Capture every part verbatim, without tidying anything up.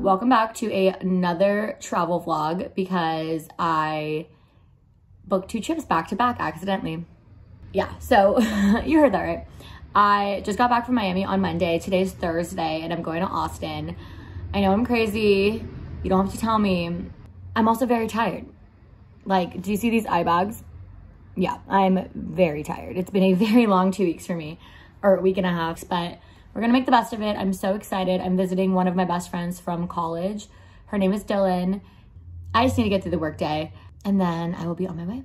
Welcome back to a, another travel vlog because I booked two trips back to back accidentally. Yeah, so you heard that right. I just got back from Miami on Monday. Today's Thursday and I'm going to Austin. I know I'm crazy. You don't have to tell me. I'm also very tired. Like, do you see these eye bags? Yeah, I'm very tired. It's been a very long two weeks for me, or a week and a half, but we're gonna make the best of it. I'm so excited. I'm visiting one of my best friends from college. Her name is Dylan. I just need to get through the workday and then I will be on my way.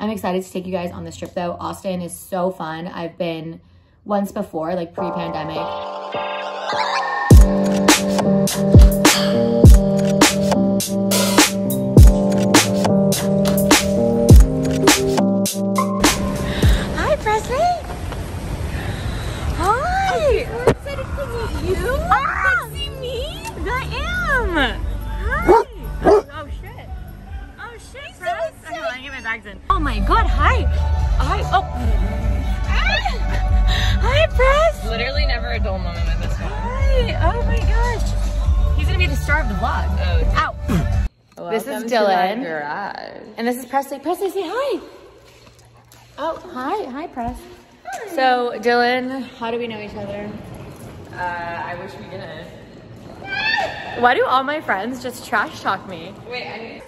I'm excited to take you guys on this trip though. Austin is so fun. I've been once before, like pre-pandemic. You? Ah! You see me? I am! Hi! Oh shit. Oh shit, Press. Okay, let me get my bags in. Oh my god, hi! Hi, oh. Ah! Hi, Press! Literally never a dull moment with this one. Hi! Oh my gosh. He's gonna be the star of the vlog. Oh. Ow! Welcome this is Dylan. And this is Presley. Presley, say hi! Oh, hi. Hi, Press. Hi. So, Dylan, how do we know each other? Uh, I wish we didn't. Why do all my friends just trash talk me? Wait, I need...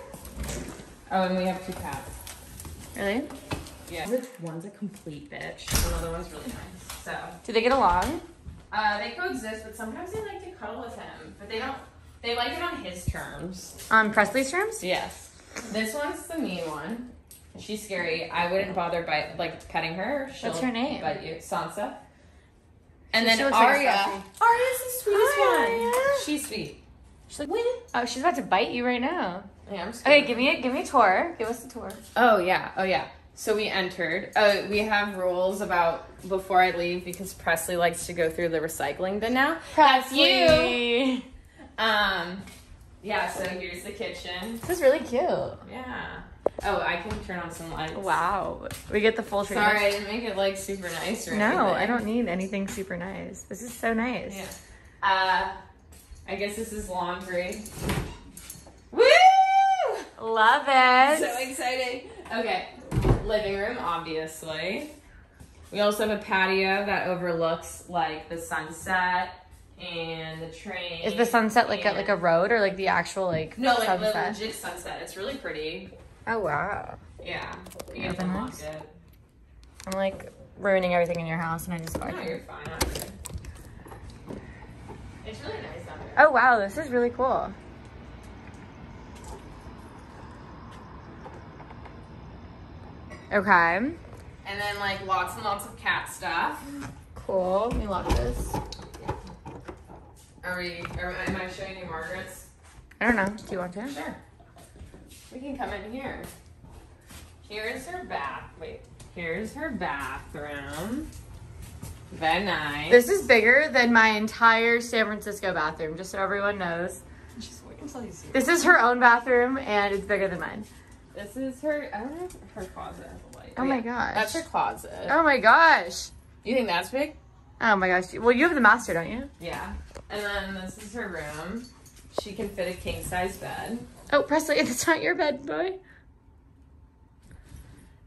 Oh, and we have two cats. Really? Yeah. Which one's a complete bitch. Another one's really nice, so... Do they get along? Uh, they coexist, but sometimes they like to cuddle with him. But they don't... They like it on his terms. On Presley's terms? Yes. This one's the mean one. She's scary. I wouldn't bother by, like, petting her. She'll What's her name? Bite you. Sansa. And then Aria. Like Aria's the sweetest Hi, one. Aria. She's sweet. She's like, when? Oh, she's about to bite you right now. Yeah, I'm scared. Okay, give me a give me a tour. Give us a tour. Oh yeah, oh yeah. So we entered. Uh, we have rules about before I leave because Presley likes to go through the recycling bin now. Presley. Um, yeah. So here's the kitchen. This is really cute. Yeah. Oh, I can turn on some lights. Wow. We get the full treatment. Sorry, I didn't make it like super nice or anything. No, I don't need anything super nice. This is so nice. Yeah. Uh, I guess this is laundry. Woo! Love it. So exciting. Okay. Living room, obviously. We also have a patio that overlooks like the sunset. And the train. Is the sunset like a, like a road or like the actual like no like the legit sunset? It's really pretty. Oh wow. Yeah. You can unlock it. I'm like ruining everything in your house, and I just. No, you're fine. It's really nice out there. Oh wow, this is really cool. Okay. And then like lots and lots of cat stuff. Cool. Let me lock this. Are we, are, am I showing you Margaret's? I don't know. Do you want to? Sure. We can come in here. Here's her bath. Wait. Here's her bathroom. Very nice. This is bigger than my entire San Francisco bathroom, just so everyone knows. Just wait until you see her. This is her own bathroom, and it's bigger than mine. This is her, I don't know if her closet has a light. Oh, oh my yeah. gosh. That's her closet. Oh my gosh. You think that's big? Oh my gosh. Well, you have the master, don't you? Yeah. And then this is her room. She can fit a king size bed. Oh, Presley, it's not your bed, boy.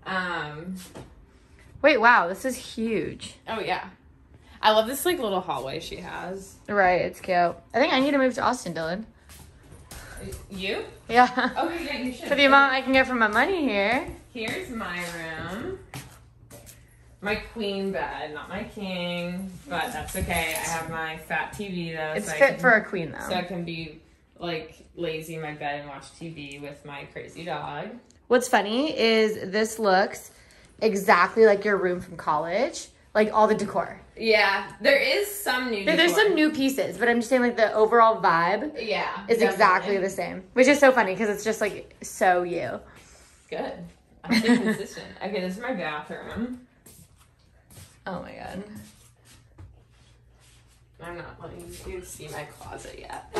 Um. Wait, wow, this is huge. Oh yeah, I love this like little hallway she has. Right, it's cute. I think I need to move to Austin, Dylan. You? Yeah. Oh yeah, you should. For the amount I can get from my money here. Here's my room. My queen bed, not my king, but that's okay. I have my fat T V though. It's so fit can, for a queen though. So I can be like lazy in my bed and watch T V with my crazy dog. What's funny is this looks exactly like your room from college. Like all the decor. Yeah, there is some new decor. There's some new pieces, but I'm just saying like the overall vibe yeah, is definitely. exactly the same. Which is so funny because it's just like so you. Good. I'm so consistent. Okay, this is my bathroom. Oh my god. I'm not letting you see my closet yet.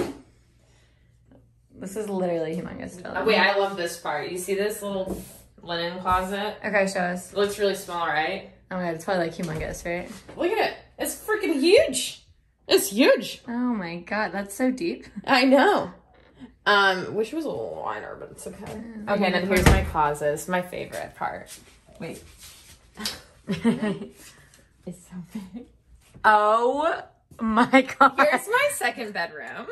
This is literally humongous. Oh, wait, I love this part. You see this little linen closet? Okay, show us. It looks really small, right? Oh my god, it's probably like humongous, right? Look at it. It's freaking huge. It's huge. Oh my God, that's so deep. I know. Um, wish it was a little wider, but it's okay. Mm-hmm. Okay, now here's my causes. My favorite part. Wait. It's so big. Oh my God. Here's my second bedroom.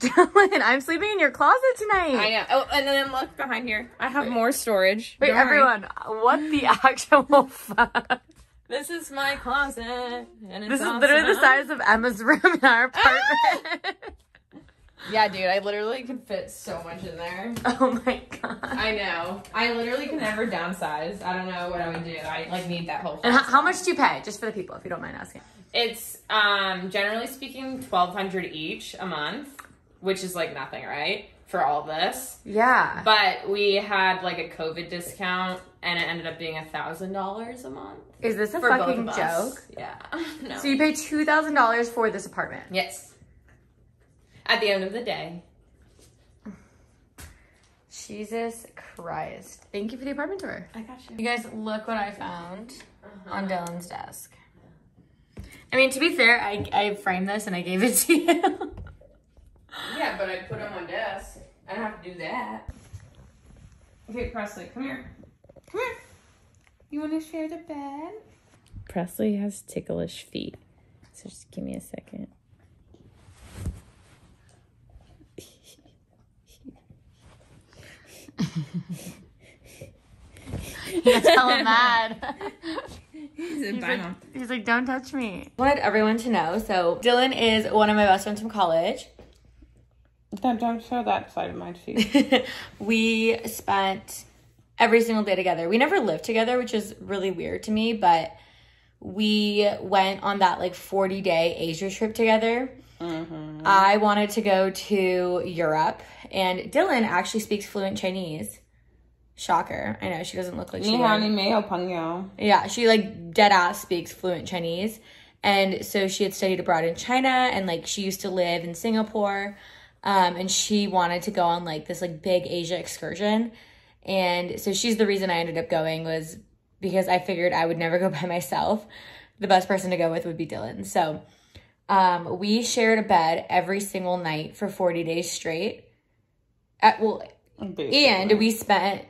Dylan, I'm sleeping in your closet tonight. I know. Oh, and then look behind here. I have Wait. more storage. Wait, Don't everyone, worry. What the actual fuck? This is my closet. And it's this is literally the size of Emma's room in our apartment. Ah! Yeah, dude, I literally could fit so much in there. Oh my God. I know. I literally can never downsize. I don't know what I would do. I like need that whole. And how, how much do you pay, just for the people, if you don't mind asking? It's um generally speaking twelve hundred each a month, which is like nothing, right? For all this. Yeah. But we had like a COVID discount, and it ended up being a thousand dollars a month. Is this a fucking joke? Yeah. No. So you pay two thousand dollars for this apartment? Yes. At the end of the day. Jesus Christ. Thank you for the apartment tour. I got you. You guys, look what I found uh-huh. on Dylan's desk. I mean, to be fair, I, I framed this and I gave it to you. Yeah, but I put it on my desk. I don't have to do that. Okay, Presley, come here. Come here. You want to share the bed? Presley has ticklish feet. So just give me a second. That's hella mad. He's, he's, like, he's like, don't touch me. I wanted everyone to know, so Dylan is one of my best friends from college. Don't, don't show that side of my feet. We spent every single day together. We never lived together, which is really weird to me, but we went on that like forty day Asia trip together. Mm-hmm. I wanted to go to Europe, and Dylan actually speaks fluent Chinese. Shocker. I know, she doesn't look like she does. Yeah, she like dead ass speaks fluent Chinese. And so she had studied abroad in China, and like she used to live in Singapore, um, and she wanted to go on like this like big Asia excursion. And so she's the reason I ended up going, was because I figured I would never go by myself. The best person to go with would be Dylan. So Um, we shared a bed every single night for forty days straight. At, well, Basically. And we spent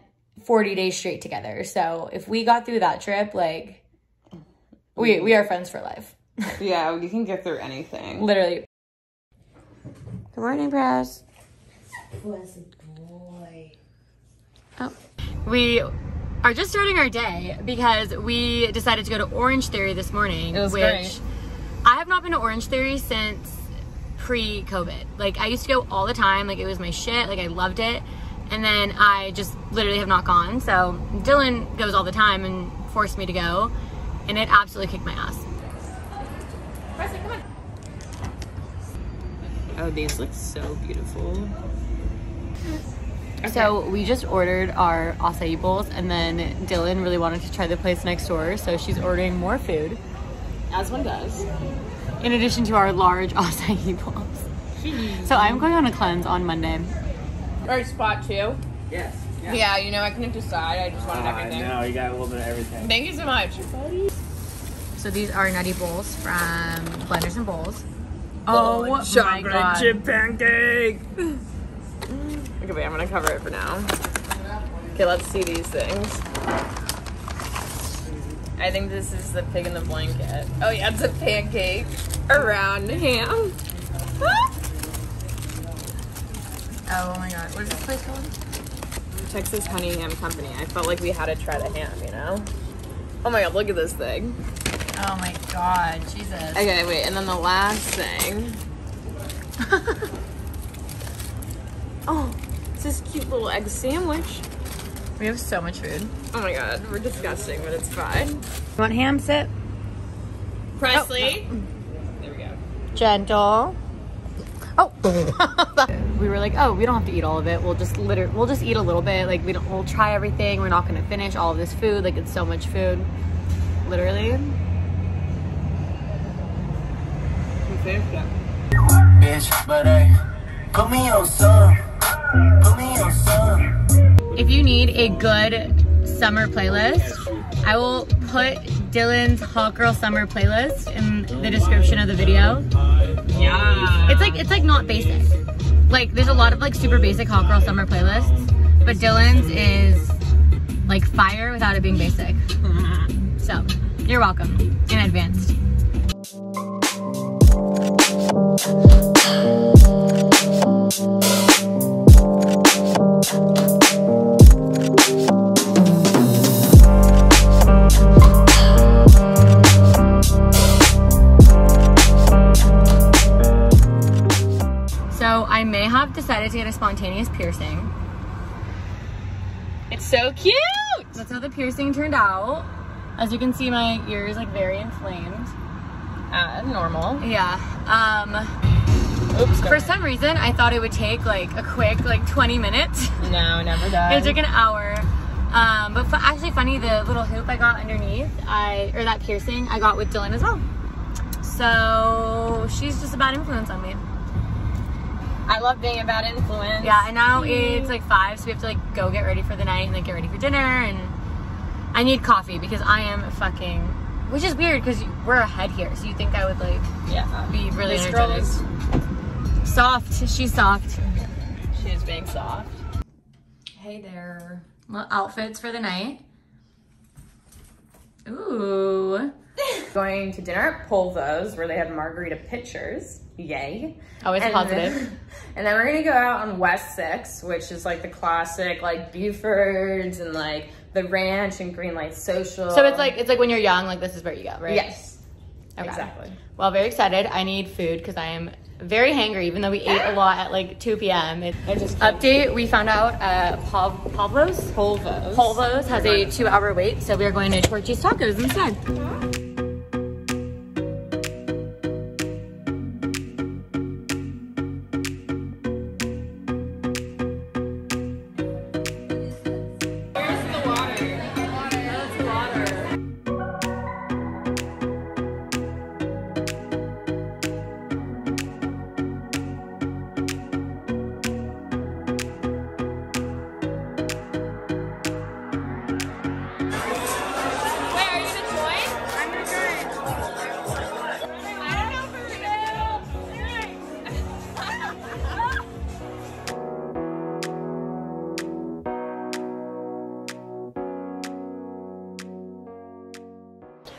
forty days straight together. So if we got through that trip, like, we, we are friends for life. Yeah, we can get through anything. Literally. Good morning, Press. Blessed boy. Oh. We are just starting our day because we decided to go to Orange Theory this morning. It was which great. I have not been to Orange Theory since pre-COVID. Like, I used to go all the time. Like, it was my shit. Like, I loved it. And then I just literally have not gone. So Dylan goes all the time and forced me to go. And it absolutely kicked my ass. Preston, come on. Oh, these look so beautiful. Okay. So we just ordered our acai bowls. And then Dylan really wanted to try the place next door. So she's ordering more food. As one does. In addition to our large acai bowls. So I'm going on a cleanse on Monday. Or spot two? Yes. Yeah. yeah, you know, I couldn't decide. I just wanted uh, everything. No, you got a little bit of everything. Thank you so much. So these are nutty bowls from Blenders and Bowls. Oh, oh my God. Chocolate chip pancake. Okay, wait, I'm going to cover it for now. Okay, let's see these things. I think this is the pig in the blanket. Oh yeah, it's a pancake around ham. Oh my God, what is this place called? Texas Honey Ham Company. I felt like we had to try the ham, you know? Oh my God, look at this thing. Oh my God, Jesus. Okay, wait, and then the last thing. Oh, it's this cute little egg sandwich. We have so much food. Oh my God, we're disgusting, but it's fine. You want ham sit? Presley. Oh, no. There we go. Gentle. Oh. We were like, oh, we don't have to eat all of it. We'll just literally, we'll just eat a little bit. Like we don't, we'll try everything. We're not gonna finish all of this food. Like it's so much food, literally. We finished it. Bitch, but I put me on some, put me on some. If you need a good summer playlist, I will put Dylan's Hot Girl Summer playlist in the description of the video. Yeah. It's like, it's like not basic. Like there's a lot of like super basic hot girl summer playlists, but Dylan's is like fire without it being basic. So you're welcome in advance. So I may have decided to get a spontaneous piercing. It's so cute! That's how the piercing turned out. As you can see, my ear is like very inflamed. Uh, normal. Yeah. Um, Oops, for some reason, I thought it would take like a quick like twenty minutes. No, never does. It took an hour. Um, but fu actually funny, the little hoop I got underneath, I or that piercing, I got with Dylan as well. So she's just a bad influence on me. I love being a bad influence. Yeah, and now it's like five, so we have to like go get ready for the night and like get ready for dinner and... I need coffee because I am fucking, which is weird because we're ahead here. So you think I would like yeah. be really this energetic. Girl is soft, she's soft. She is being soft. Hey there. Little outfits for the night. Ooh. Going to dinner at Polvo's where they had margarita pitchers. Yay. Always and positive. Then, and then we're gonna go out on West Sixth, which is like the classic like Beaufort's and like The Ranch and Greenlight Social. So it's like, it's like when you're young, like this is where you go, right? Yes, okay. Exactly. Well, very excited. I need food because I am very hangry, even though we ate a lot at like two p m It, I just update, we found out uh, Polvo's Polvo's Polvo's has a two hour wait. So we are going to Torchy's Tacos instead. Yeah.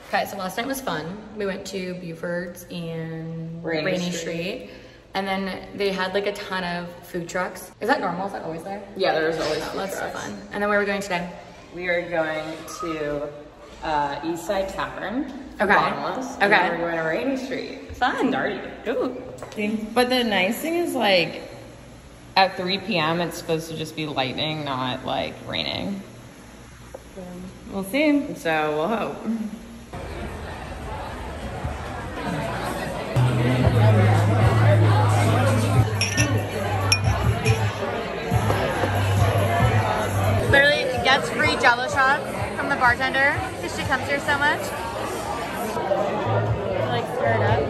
Okay, so last night was fun. We went to Beaufort's and Rainey, Rainey Street. Street. And then they had like a ton of food trucks. Is that normal? Is that always there? Yeah, there's always oh, food that's trucks. That's so fun. And then where are we going today? We are going to uh, East Side Tavern. Okay. Bottomless, okay. And then we're going to Rainey Street. Fun. Darty. Ooh. But the nice thing is like at three p m it's supposed to just be lightning, not like raining. Yeah. We'll see. So we'll hope. Literally gets free jello shots from the bartender because she comes here so much. Like stir it up.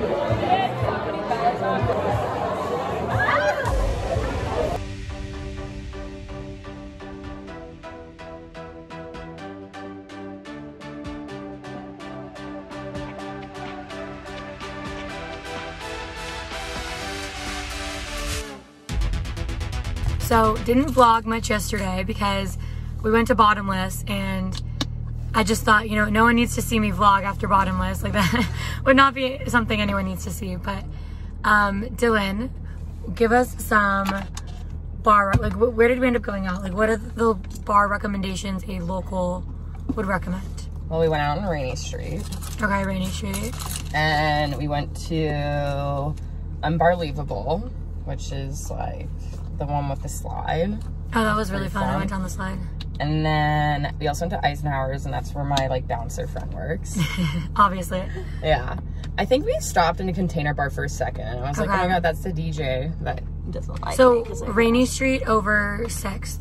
So didn't vlog much yesterday because we went to Bottomless and I just thought, you know, no one needs to see me vlog after Bottomless. Like that would not be something anyone needs to see. But um, Dylan, give us some bar, like where did we end up going out? Like what are the bar recommendations a local would recommend? Well, we went out on Rainey Street. Okay, Rainey Street. And we went to UnBARlievable, which is like, the one with the slide. Oh, that was really fun. fun. I went down the slide. And then we also went to Eisenhower's, and that's where my like bouncer friend works. Obviously. Yeah. I think we stopped in a Container Bar for a second, and I was okay. like, oh my god, that's the D J that doesn't like so, me. So Rainey Street over Sixth.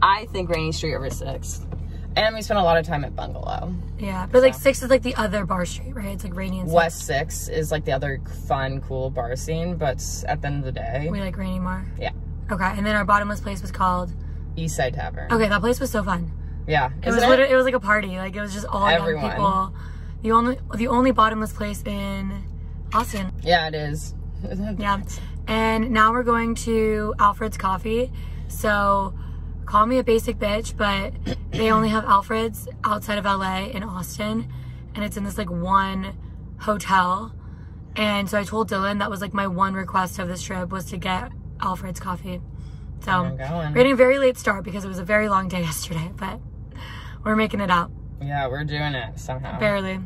I think Rainey Street over Sixth. And we spent a lot of time at Bungalow. Yeah, but so. like Sixth is like the other bar street, right? It's like Rainey and West Sixth is like the other fun, cool bar scene, but at the end of the day, we like Rainey more. Yeah. Okay, and then our Bottomless place was called East Side Tavern. Okay, that place was so fun. Yeah, it was. It? it was like a party. Like it was just all Everyone. young people. The only, the only Bottomless place in Austin. Yeah, it is. Yeah. And now we're going to Alfred's Coffee. So call me a basic bitch, but they only have Alfred's outside of L A in Austin. And it's in this like one hotel. And so I told Dylan that was like my one request of this trip was to get Alfred's Coffee. So we're getting a very late start because it was a very long day yesterday, but we're making it up. Yeah, we're doing it somehow. Barely.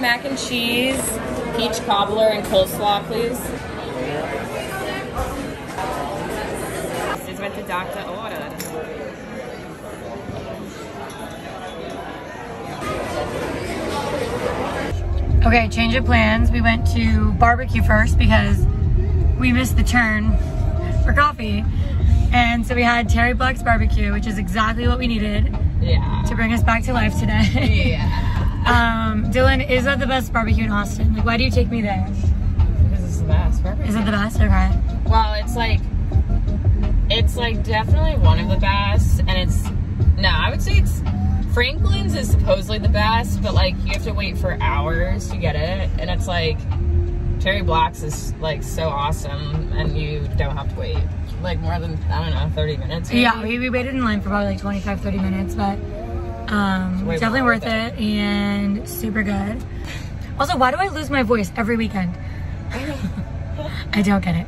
Mac and cheese, peach cobbler, and coleslaw, please. This is what the doctor ordered. Okay, change of plans. We went to barbecue first because we missed the turn for coffee. And so we had Terry Black's B B Q, which is exactly what we needed yeah. to bring us back to life today. Yeah. Um, Dylan, is that the best barbecue in Austin? Like, why do you take me there? Because it's the best barbecue. Is it the best? Okay. Well, it's like, it's like definitely one of the best, and it's, no, I would say it's, Franklin's is supposedly the best, but like, you have to wait for hours to get it, and it's like, Terry Black's is like so awesome, and you don't have to wait, like more than, I don't know, thirty minutes. Maybe. Yeah, we, we waited in line for probably like twenty-five, thirty minutes, but Um, definitely worth it and super good. Also, why do I lose my voice every weekend? I don't get it.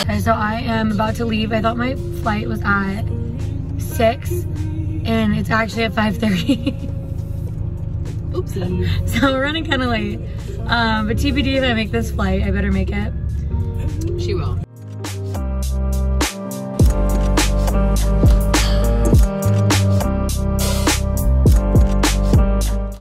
Okay, so I am about to leave. I thought my flight was at six and it's actually at five thirty. Oopsie. So we're running kind of late, um, but T B D if I make this flight, I better make it. She will.